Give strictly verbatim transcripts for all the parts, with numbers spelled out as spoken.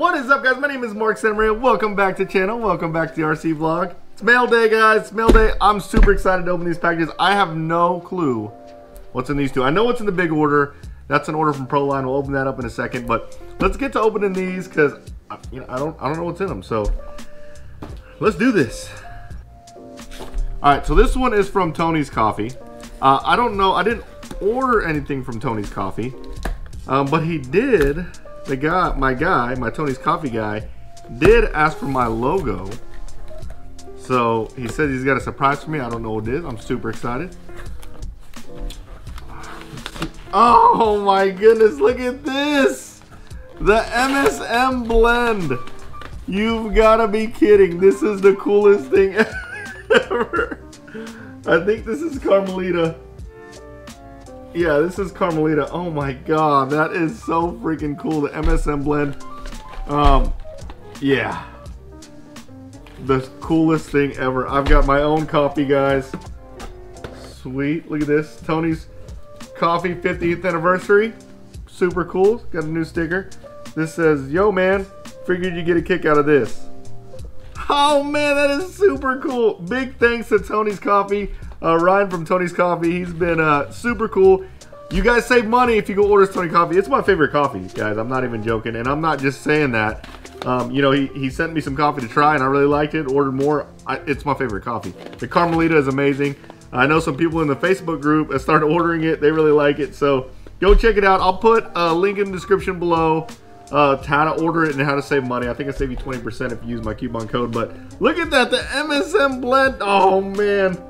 What is up, guys? My name is Mark Santa Maria. Welcome back to the channel. Welcome back to the R C vlog. It's mail day, guys. It's mail day. I'm super excited to open these packages. I have no clue what's in these two. I know what's in the big order. That's an order from ProLine. We'll open that up in a second, but let's get to opening these because you know, I don't I don't know what's in them. So let's do this. All right, so this one is from Tony's Coffee. Uh, I don't know. I didn't order anything from Tony's Coffee, um, but he did. The guy, my guy, my Tony's Coffee guy, did ask for my logo. So he said he's got a surprise for me. I don't know what it is. I'm super excited. Oh my goodness! Look at this. The M S M blend. You've got to be kidding. This is the coolest thing ever. I think this is Carmelita. Yeah, this is Carmelita. Oh my god, that is so freaking cool. The M S M blend. Um, yeah. The coolest thing ever. I've got my own coffee, guys. Sweet. Look at this. Tony's Coffee fiftieth anniversary. Super cool. Got a new sticker. This says, "Yo, man, figured you'd get a kick out of this." Oh man, that is super cool. Big thanks to Tony's Coffee. Uh, Ryan from Tony's Coffee, he's been uh, super cool. You guys save money if you go order Tony's Coffee. It's my favorite coffee, guys. I'm not even joking, and I'm not just saying that. Um, you know, he, he sent me some coffee to try, and I really liked it, ordered more. I, it's my favorite coffee. The Carmelita is amazing. I know some people in the Facebook group have started ordering it. They really like it, so go check it out. I'll put a link in the description below uh, to how to order it and how to save money. I think I save you twenty percent if you use my coupon code, but look at that, the M S M blend. Oh, man.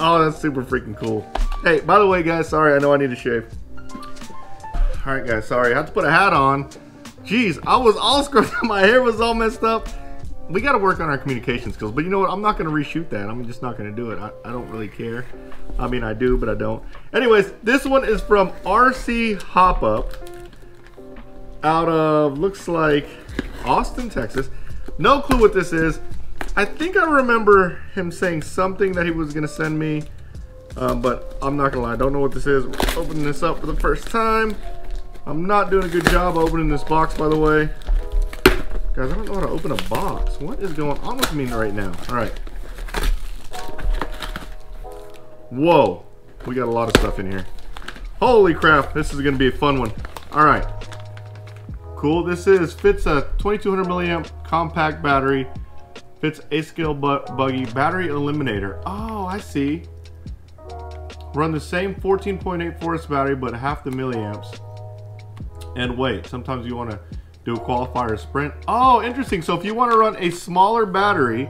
Oh, that's super freaking cool. Hey, by the way, guys, sorry, I know I need to shave. All right, guys, sorry. I had to put a hat on. Jeez, I was all scrubbed up. My hair was all messed up. We got to work on our communication skills. But you know what? I'm not going to reshoot that. I'm just not going to do it. I, I don't really care. I mean, I do, but I don't. Anyways, this one is from R C Hop Up out of, looks like, Austin, Texas. No clue what this is. I think I remember him saying something that he was gonna send me, um, but I'm not gonna lie, I don't know what this is. We're opening this up for the first time. I'm not doing a good job opening this box, by the way. Guys, I don't know how to open a box. What is going on with me right now? All right. Whoa, we got a lot of stuff in here. Holy crap, this is gonna be a fun one. All right, cool. This is fits a twenty-two hundred milliamp compact battery. Fits a scale bu buggy battery eliminator. Oh, I see. Run the same fourteen point eight forest battery, but half the milliamps. And wait, sometimes you want to do a qualifier sprint. Oh, interesting. So if you want to run a smaller battery,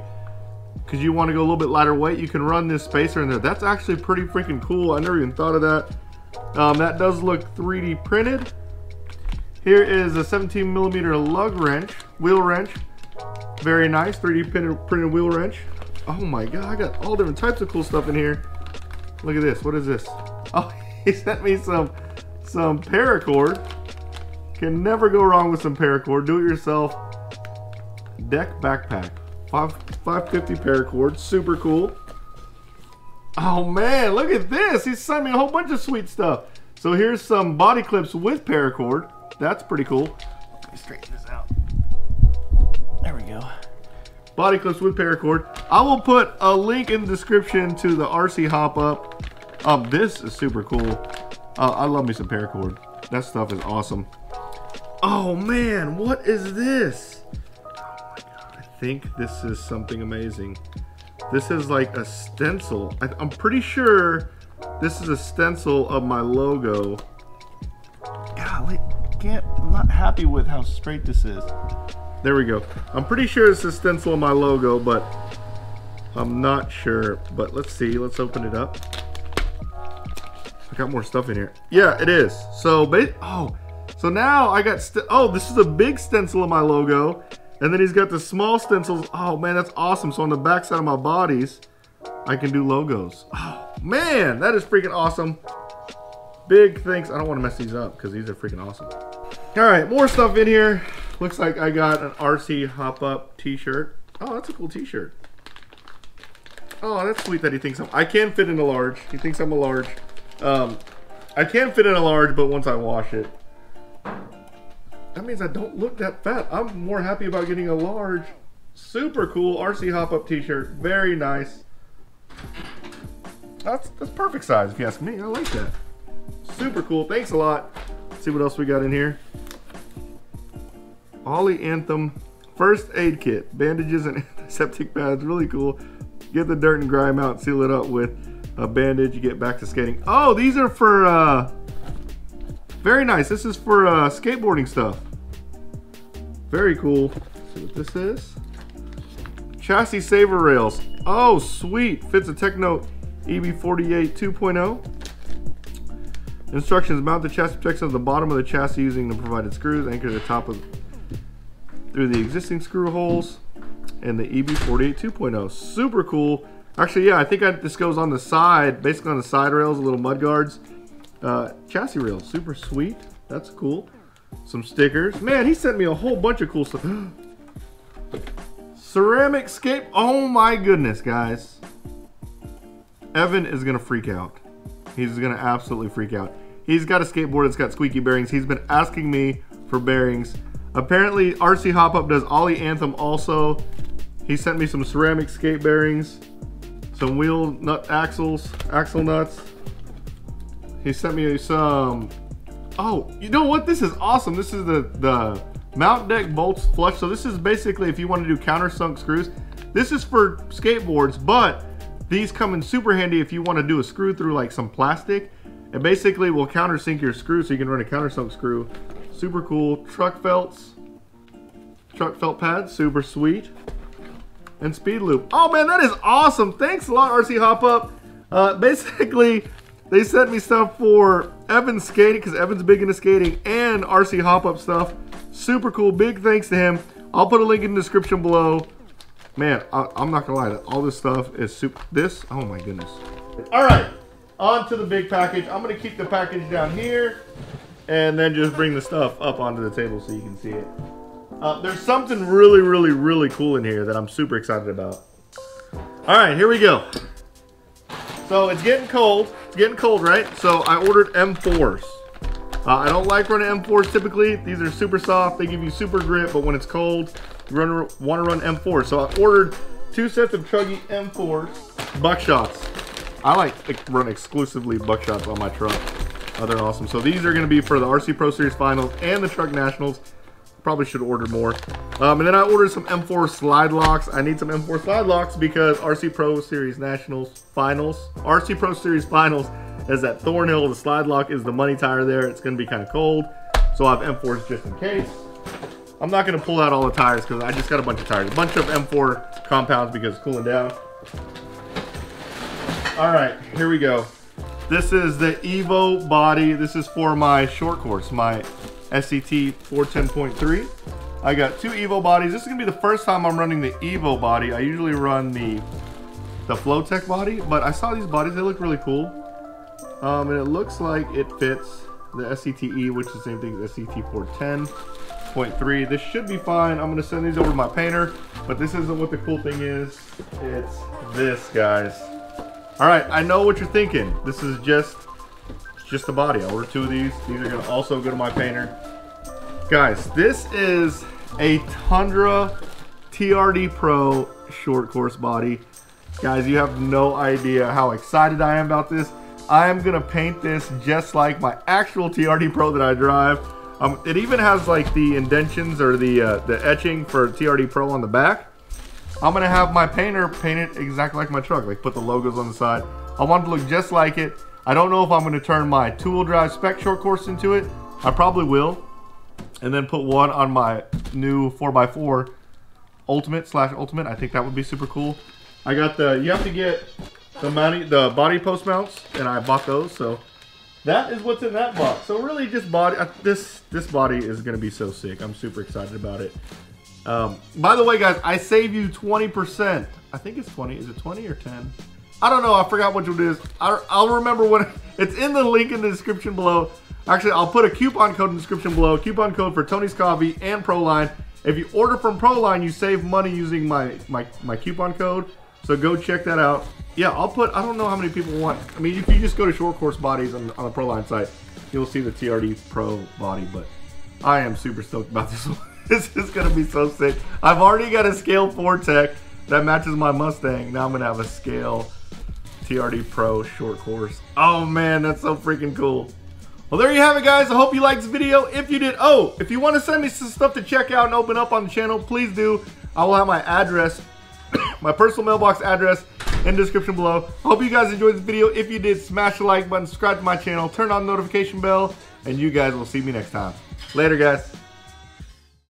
because you want to go a little bit lighter weight, you can run this spacer in there. That's actually pretty freaking cool. I never even thought of that. Um, that does look three D printed. Here is a seventeen millimeter lug wrench, wheel wrench. Very nice, three D printed wheel wrench. Oh my god, I got all different types of cool stuff in here. Look at this, what is this? Oh, he sent me some some paracord. Can never go wrong with some paracord. Do it yourself. Deck backpack, five fifty paracord, super cool. Oh man, look at this, he sent me a whole bunch of sweet stuff. So here's some body clips with paracord. That's pretty cool. Let me straighten this out. There we go. Body clips with paracord. I will put a link in the description to the R C Hop Up. Um, this is super cool. Uh, I love me some paracord. That stuff is awesome. Oh man, what is this? Oh my god, I think this is something amazing. This is like a stencil. I, I'm pretty sure this is a stencil of my logo. Golly, can't, I'm not happy with how straight this is. There we go. I'm pretty sure it's a stencil of my logo, but I'm not sure. But let's see. Let's open it up. I got more stuff in here. Yeah, it is. So, oh, so now I got, st oh, this is a big stencil of my logo. And then he's got the small stencils. Oh, man, that's awesome. So on the back side of my bodies, I can do logos. Oh, man, that is freaking awesome. Big thanks. I don't want to mess these up because these are freaking awesome. All right, more stuff in here. Looks like I got an R C Hop Up t-shirt. Oh, that's a cool t-shirt. Oh, that's sweet that he thinks I'm, I can fit in a large. He thinks I'm a large. Um, I can fit in a large, but once I wash it. That means I don't look that fat. I'm more happy about getting a large. Super cool R C Hop Up t-shirt. Very nice. That's, that's perfect size if you ask me. I like that. Super cool. Thanks a lot. Let's see what else we got in here. Ollie Anthem first aid kit. Bandages and antiseptic pads. Really cool. Get the dirt and grime out. Seal it up with a bandage. You get back to skating. Oh, these are for... Uh, very nice. This is for uh, skateboarding stuff. Very cool. Let's see what this is. Chassis saver rails. Oh, sweet. Fits a Tekno E B forty-eight two point oh. Instructions: mount the chassis protection at the bottom of the chassis using the provided screws, anchor the top of through the existing screw holes, and the E B forty-eight two point oh. Super cool. Actually, yeah, I think I, this goes on the side, basically on the side rails, little mud guards. Uh, chassis rails, super sweet. That's cool. Some stickers. Man, he sent me a whole bunch of cool stuff. Ceramic scape. Oh my goodness, guys. Evan is gonna freak out. He's gonna absolutely freak out. He's got a skateboard that's got squeaky bearings. He's been asking me for bearings. Apparently R C Hop Up does Ollie Anthem also. He sent me some ceramic skate bearings, some wheel nut axles, axle nuts. He sent me some, oh, you know what? This is awesome. This is the, the mount deck bolts flush. So this is basically if you want to do countersunk screws. This is for skateboards, but these come in super handy if you want to do a screw through like some plastic. It basically will countersink your screw so you can run a countersunk screw. Super cool. Truck felts. Truck felt pads. Super sweet. And speed loop. Oh man, that is awesome. Thanks a lot, R C Hop Up. Uh, basically, they sent me stuff for Evan's skating because Evan's big into skating and R C Hop Up stuff. Super cool. Big thanks to him. I'll put a link in the description below. Man, I, I'm not gonna lie, that all this stuff is super, this, oh my goodness. All right, on to the big package. I'm gonna keep the package down here and then just bring the stuff up onto the table so you can see it. Uh, there's something really, really, really cool in here that I'm super excited about. All right, here we go. So it's getting cold, it's getting cold, right? So I ordered M fours. Uh, I don't like running M fours typically. These are super soft, they give you super grip, but when it's cold, Run, want to run M fours. So I ordered two sets of Truggy M fours. Buckshots. I like to run exclusively Buckshots on my truck. Oh, they're awesome. So these are going to be for the R C Pro Series Finals and the Truck Nationals. Probably should order more. Um, and then I ordered some M four slide locks. I need some M four slide locks because R C Pro Series Nationals Finals. R C Pro Series Finals is at Thornhill. The slide lock is the money tire there. It's going to be kind of cold. So I have M fours just in case. I'm not gonna pull out all the tires because I just got a bunch of tires. A bunch of M four compounds because it's cooling down. All right, here we go. This is the Evo body. This is for my short course, my S C T four ten point three. I got two Evo bodies. This is gonna be the first time I'm running the Evo body. I usually run the, the Flowtech body, but I saw these bodies, they look really cool. Um, and it looks like it fits the S C T E, which is the same thing as S C T four ten point three. This should be fine. I'm gonna send these over to my painter, but this isn't what the cool thing is. It's this, guys. All right, I know what you're thinking. This is just just the body. I ordered two of these. These are gonna also go to my painter. Guys, this is a Tundra T R D Pro short course body. Guys, you have no idea how excited I am about this. I am gonna paint this just like my actual T R D Pro that I drive. Um, it even has like the indentions or the uh, the etching for T R D Pro on the back. I'm gonna have my painter paint it exactly like my truck, like put the logos on the side. I want it to look just like it. I don't know if I'm gonna turn my two-wheel drive spec short course into it. I probably will. And then put one on my new four by four Ultimate slash Ultimate. I think that would be super cool. I got the, you have to get the, mounty, the body post mounts, and I bought those, so. That is what's in that box. So really just body, uh, this this body is gonna be so sick. I'm super excited about it. Um, by the way, guys, I save you twenty percent. I think it's twenty, is it twenty or ten? I don't know, I forgot what it is. I, I'll remember when, it's in the link in the description below. Actually, I'll put a coupon code in the description below. Coupon code for Tony's Coffee and ProLine. If you order from ProLine, you save money using my, my, my coupon code. So go check that out. Yeah, I'll put, I don't know how many people want, I mean, if you just go to short course bodies on, on the ProLine site, you'll see the T R D Pro body, but I am super stoked about this one. This is gonna be so sick. I've already got a scale Flowtech that matches my Mustang. Now I'm gonna have a scale T R D Pro short course. Oh man, that's so freaking cool. Well, there you have it, guys. I hope you liked this video. If you did, oh, if you want to send me some stuff to check out and open up on the channel, please do. I will have my address, my personal mailbox address in the description below. I hope you guys enjoyed this video. If you did, smash the like button, subscribe to my channel, turn on the notification bell, and you guys will see me next time. Later, guys.